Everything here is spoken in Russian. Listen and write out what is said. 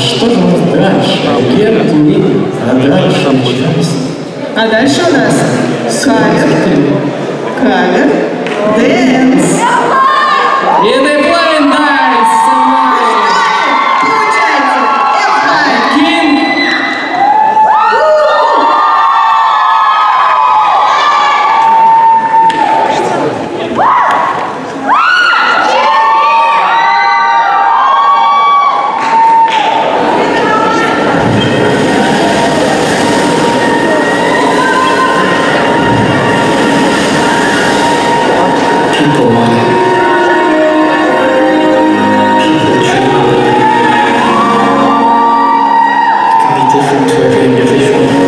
что же у нас дальше? Лет и а дальше начинается. А дальше у нас кавер, дэнс. Different to every individual.